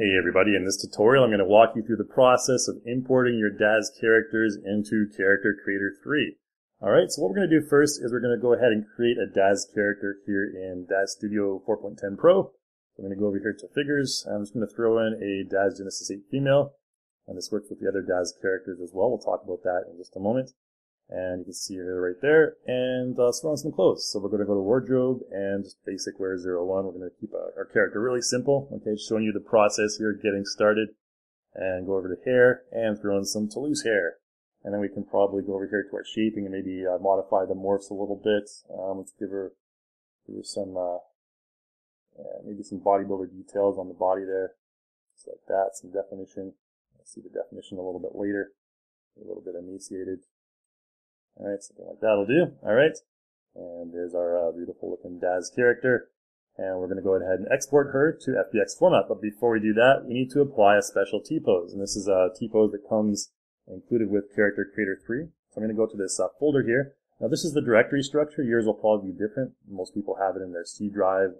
Hey everybody, in this tutorial I'm going to walk you through the process of importing your DAZ characters into Character Creator 3. Alright, so what we're going to do first is we're going to go ahead and create a DAZ character here in DAZ Studio 4.10 Pro. I'm going to go over here to figures. I'm just going to throw in a DAZ Genesis 8 female, and this works with the other DAZ characters as well. We'll talk about that in just a moment. And you can see her right there, and throw on some clothes. So we're going to go to wardrobe and just basic wear 01. We're going to keep our character really simple. Okay, just showing you the process here, getting started. And go over to hair and throw in some Toulouse hair. And then we can probably go over here to our shaping and maybe modify the morphs a little bit. Let's give her some maybe some bodybuilder details on the body there, just like that. Some definition. We'll see the definition a little bit later. A little bit emaciated. Alright, something like that'll do. Alright, and there's our beautiful looking DAZ character. And we're going to go ahead and export her to FBX format. But before we do that, we need to apply a special T-pose. And this is a T-pose that comes included with Character Creator 3. So I'm going to go to this folder here. Now this is the directory structure. Yours will probably be different. Most people have it in their C drive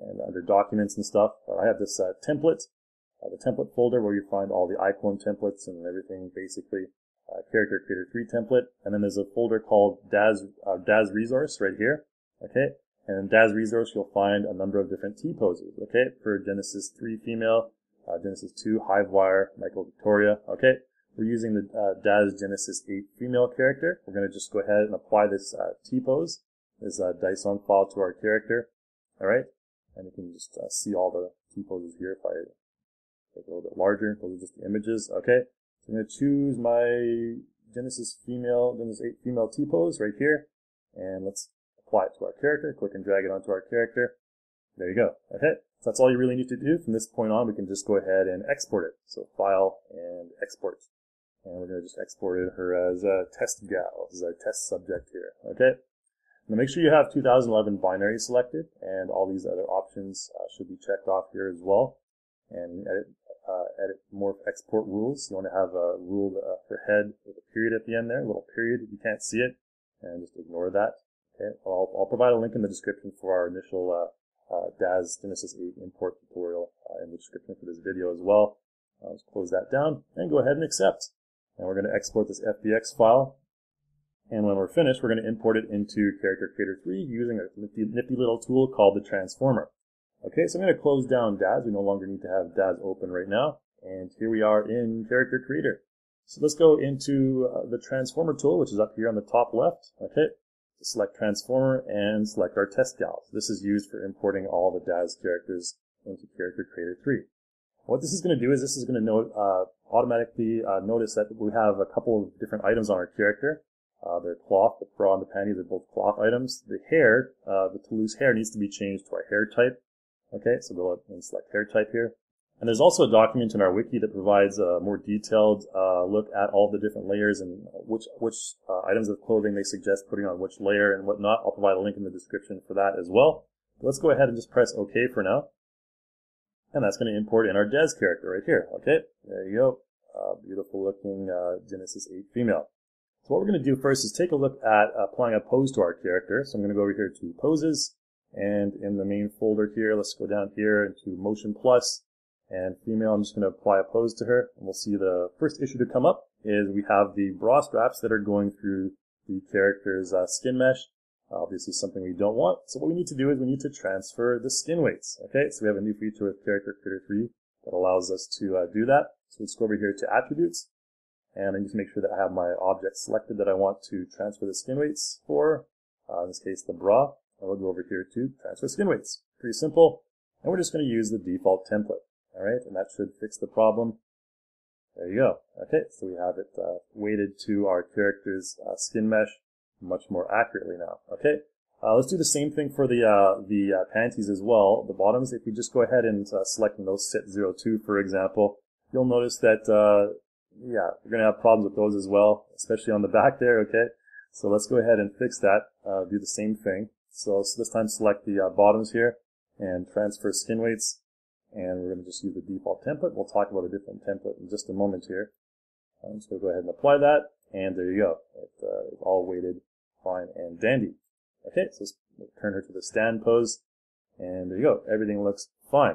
and under documents and stuff. But I have this template, the template folder where you find all the icon templates and everything basically. Character Creator 3 template, and then there's a folder called DAZ Resource right here, okay? And in DAZ Resource, you'll find a number of different T-poses, okay? For Genesis 3 female, Genesis 2, Hivewire, Michael Victoria, okay? We're using the DAZ Genesis 8 female character. We're going to just go ahead and apply this T-pose, this Dyson file to our character, alright? And you can just see all the T-poses here if I make it a little bit larger. Those are just the images, okay? I'm going to choose my Genesis 8 female T-pose right here, and let's apply it to our character. Click and drag it onto our character. There you go. Okay, so that's all you really need to do. From this point on, we can just go ahead and export it. So File and Export, and we're going to just export her as a Test Gal. This is our test subject here. Okay. Now make sure you have 2011 binary selected, and all these other options should be checked off here as well. And edit morph export rules. You want to have a rule for head with a period at the end there, a little period if you can't see it, and just ignore that. Okay, I'll provide a link in the description for our initial DAZ Genesis 8 import tutorial in the description for this video as well. Let's close that down and go ahead and accept. And we're going to export this FBX file. And when we're finished, we're going to import it into Character Creator 3 using a nifty little tool called the Transformer. Okay, so I'm going to close down DAZ. We no longer need to have DAZ open right now. And here we are in Character Creator. So let's go into the Transformer tool, which is up here on the top left. Okay, select Transformer and select our Test Gal. This is used for importing all the DAZ characters into Character Creator 3. What this is going to do is this is going to automatically notice that we have a couple of different items on our character. Their cloth, the bra and the panties are both cloth items. The hair, the Toulouse hair needs to be changed to our hair type. Okay, so go up and select hair type here. And there's also a document in our wiki that provides a more detailed look at all the different layers and which items of clothing they suggest putting on which layer and whatnot. I'll provide a link in the description for that as well. But let's go ahead and just press OK for now. And that's going to import in our DAZ character right here. Okay, there you go. Beautiful looking Genesis 8 female. So what we're going to do first is take a look at applying a pose to our character. So I'm going to go over here to poses. And in the main folder here, let's go down here into Motion Plus and Female. I'm just going to apply a pose to her. And we'll see the first issue to come up is we have the bra straps that are going through the character's skin mesh. Obviously something we don't want. So what we need to do is we need to transfer the skin weights. Okay, so we have a new feature with Character Creator 3 that allows us to do that. So let's go over here to Attributes. And I need to make sure that I have my object selected that I want to transfer the skin weights for. In this case, the bra. And we'll go over here to transfer skin weights. Pretty simple. And we're just going to use the default template. Alright, and that should fix the problem. There you go. Okay, so we have it weighted to our character's skin mesh much more accurately now. Okay, let's do the same thing for the panties as well, the bottoms. If we just go ahead and select those set 02, for example, you'll notice that, yeah, we're going to have problems with those as well, especially on the back there, okay? So let's go ahead and fix that, do the same thing. So this time select the bottoms here and transfer skin weights. And we're going to just use the default template. We'll talk about a different template in just a moment here. I'm just going to go ahead and apply that. And there you go. It's all weighted fine and dandy. Okay, so let's turn her to the stand pose. And there you go. Everything looks fine.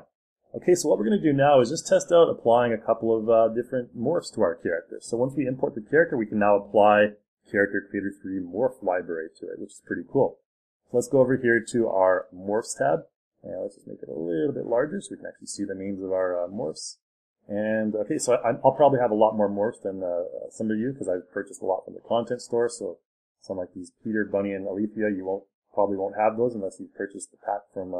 Okay, so what we're going to do now is just test out applying a couple of different morphs to our character. So once we import the character, we can now apply Character Creator 3 morph library to it, which is pretty cool. So let's go over here to our morphs tab, and let's just make it a little bit larger so we can actually see the names of our morphs. And okay, so I'll probably have a lot more morphs than some of you, because I've purchased a lot from the content store. So some like these Peter, Bunny, and Alethea, you probably won't have those unless you purchased the pack from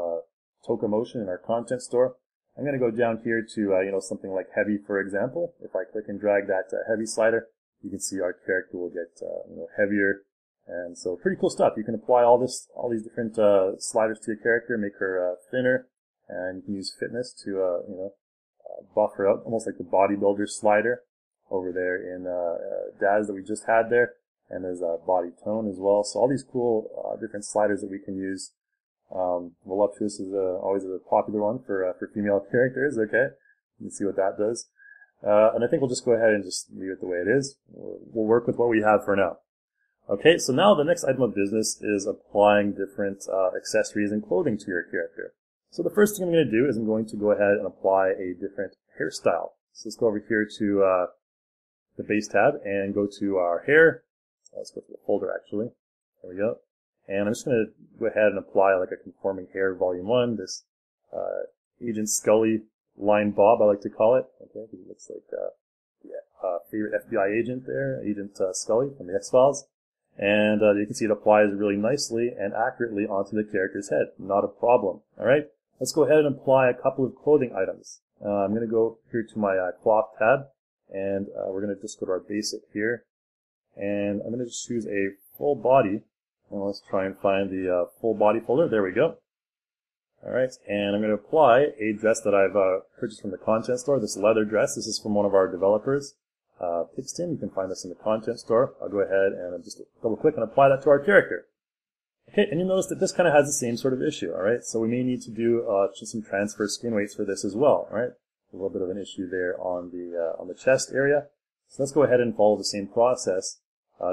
Toko Motion in our content store. I'm going to go down here to you know, something like Heavy, for example. If I click and drag that Heavy slider, you can see our character will get you know, heavier. And so pretty cool stuff. You can apply all these different sliders to your character, make her thinner, and you can use fitness to you know, buff her out, almost like the bodybuilder slider over there in DAZ that we just had there. And there's a body tone as well. So all these cool different sliders that we can use. Voluptuous is always a popular one for female characters. Okay, let's see what that does. And I think we'll just go ahead and just leave it the way it is. We'll work with what we have for now. Okay, so now the next item of business is applying different accessories and clothing to your character. So the first thing I'm going to do is I'm going to go ahead and apply a different hairstyle. So let's go over here to the base tab and go to our hair. Let's go to the folder actually. There we go. And I'm just going to go ahead and apply like a conforming hair volume 1, this Agent Scully line bob, I like to call it. Okay, it looks like favorite FBI agent there, Agent Scully from the X-Files. And you can see it applies really nicely and accurately onto the character's head. Not a problem. Alright, let's go ahead and apply a couple of clothing items. I'm going to go here to my cloth tab, and we're going to just go to our basic here. And I'm going to just choose a full body. And let's try and find the full body folder. There we go. Alright, and I'm going to apply a dress that I've purchased from the content store, this leather dress. This is from one of our developers, Pipstin. You can find this in the content store. I'll go ahead and just double click and apply that to our character. Okay, and you notice that this kind of has the same sort of issue. Alright, so we may need to do some transfer skin weights for this as well. Alright, a little bit of an issue there on the chest area. So let's go ahead and follow the same process.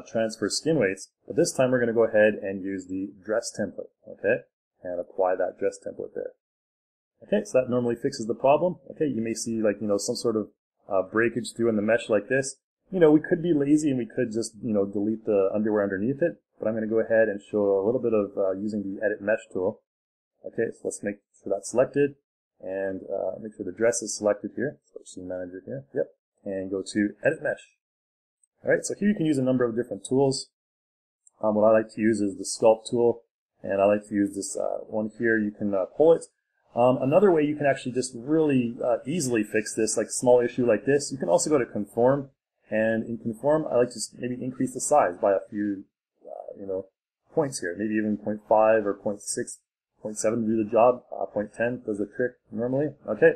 Transfer skin weights, but this time we're going to go ahead and use the dress template, okay, and apply that dress template there. Okay, so that normally fixes the problem. Okay, you may see like, you know, some sort of breakage through in the mesh like this. You know, we could be lazy and we could just, you know, delete the underwear underneath it, but I'm going to go ahead and show a little bit of using the edit mesh tool. Okay, so let's make sure that's selected and make sure the dress is selected here. So scene manager here, yep, and go to edit mesh. Alright, so here you can use a number of different tools. What I like to use is the sculpt tool, and I like to use this one here. You can pull it. Another way you can actually just really easily fix this, like small issue like this, you can also go to conform, and in conform I like to maybe increase the size by a few you know, points here, maybe even 0.5 or 0.6, 0.7 to do the job, 0.10 does the trick normally. Okay,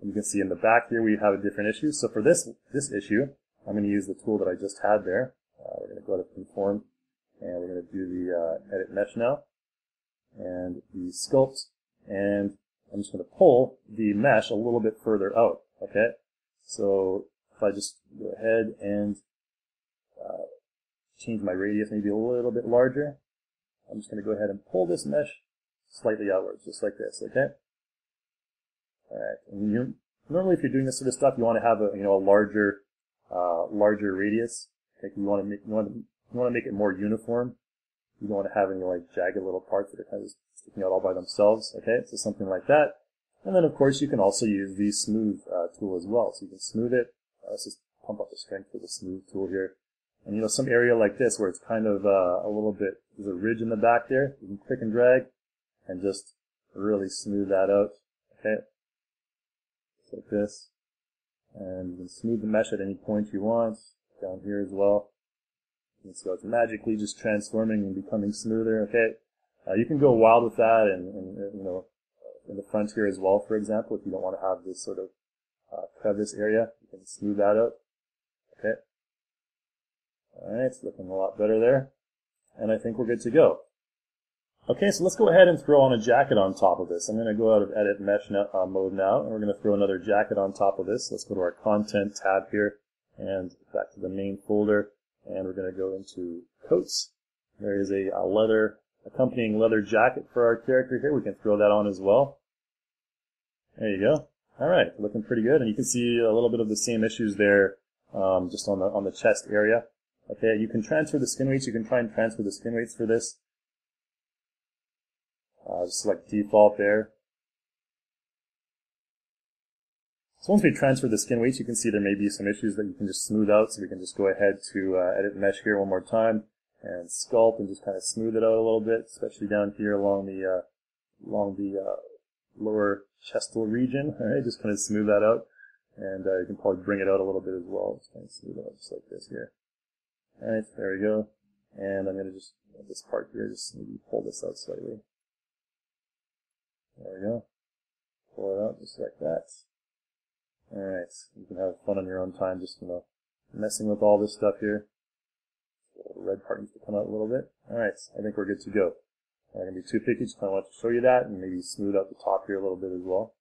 and you can see in the back here we have a different issue. So for this issue, I'm going to use the tool that I just had there. We're going to go to conform, and we're going to do the edit mesh now, and the sculpt, and I'm just going to pull the mesh a little bit further out. Okay, so if I just go ahead and change my radius maybe a little bit larger, I'm just going to go ahead and pull this mesh slightly outwards, just like this. Okay, all right. And normally, if you're doing this sort of stuff, you want to have a a larger radius. Like you want to make it more uniform. You don't want to have any like jagged little parts that are kind of just sticking out all by themselves. Okay, so something like that. And then of course you can also use the smooth tool as well. So you can smooth it. Let's just pump up the strength with the smooth tool here. And you know, some area like this where it's kind of a little bit, there's a ridge in the back there. You can click and drag and just really smooth that out. Okay, just like this. And you can smooth the mesh at any point you want, down here as well. And so it's magically just transforming and becoming smoother, okay? You can go wild with that and you know, in the front here as well, for example, if you don't want to have this sort of crevice area, you can smooth that out, okay? Alright, it's looking a lot better there. And I think we're good to go. Okay, so let's go ahead and throw on a jacket on top of this. I'm going to go out of edit mesh mode now, and we're going to throw another jacket on top of this. Let's go to our content tab here, and back to the main folder, and we're going to go into coats. There is a leather, accompanying leather jacket for our character here. We can throw that on as well. There you go. All right, looking pretty good. And you can see a little bit of the same issues there, just on the chest area. Okay, you can transfer the skin weights. You can try and transfer the skin weights for this. Just select default there. So once we transfer the skin weights, you can see there may be some issues that you can just smooth out. So we can just go ahead to edit mesh here one more time and sculpt and just kind of smooth it out a little bit, especially down here along the lower chestal region. All right, just kind of smooth that out, and you can probably bring it out a little bit as well. Just kind of smooth it out just like this here. All right, there we go. And I'm gonna just this part here, just maybe pull this out slightly. There we go. Pull it out just like that. All right, you can have fun on your own time, just messing with all this stuff here. The red part needs to come out a little bit. All right, I think we're good to go. I'm not going to be too picky, just kind of want to show you that, and maybe smooth out the top here a little bit as well.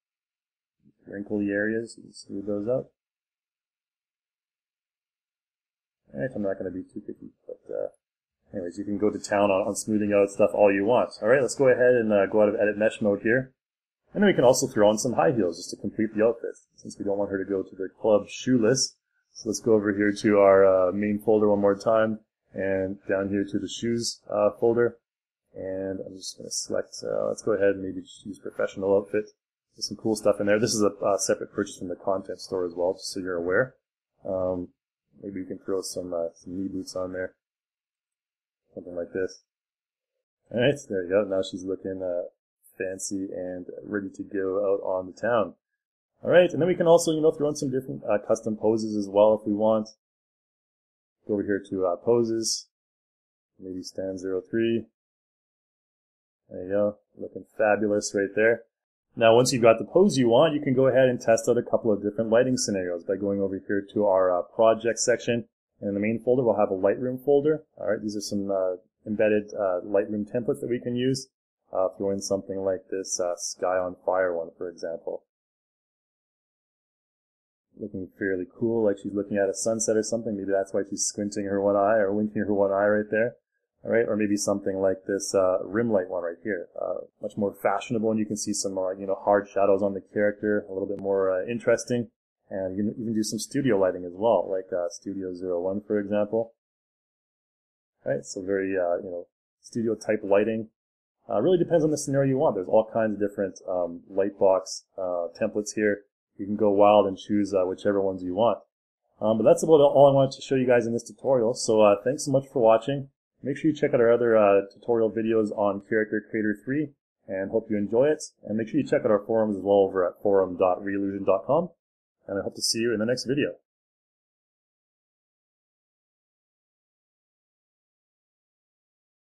Wrinkly areas, you can smooth those out. All right, I'm not going to be too picky, but anyways, you can go to town on smoothing out stuff all you want. All right, let's go ahead and go out of edit mesh mode here. And then we can also throw on some high heels just to complete the outfit, since we don't want her to go to the club shoeless. So let's go over here to our main folder one more time, and down here to the shoes folder. And I'm just going to select, let's go ahead and maybe just use professional outfit. There's some cool stuff in there. This is a separate purchase from the content store as well, just so you're aware. Maybe you can throw some knee boots on there. Something like this. Alright, so there you go. Now she's looking fancy and ready to go out on the town. Alright, and then we can also, throw in some different custom poses as well if we want. Go over here to poses. Maybe stand 03. There you go, looking fabulous right there. Now once you've got the pose you want, you can go ahead and test out a couple of different lighting scenarios by going over here to our project section. And in the main folder, we'll have a Lightroom folder. All right, these are some embedded Lightroom templates that we can use. Throw in something like this Sky on Fire one, for example. Looking fairly cool, like she's looking at a sunset or something. Maybe that's why she's squinting her one eye or winking her one eye right there. All right, or maybe something like this rim light one right here. Much more fashionable, and you can see some hard shadows on the character, a little bit more interesting. And you can even do some studio lighting as well, like Studio 01, for example. All right, so very studio type lighting. Really depends on the scenario you want. There's all kinds of different light box templates here. You can go wild and choose whichever ones you want. But that's about all I wanted to show you guys in this tutorial. So thanks so much for watching. Make sure you check out our other tutorial videos on Character Creator 3, and hope you enjoy it. And make sure you check out our forums as well over at forum.reallusion.com. And I hope to see you in the next video.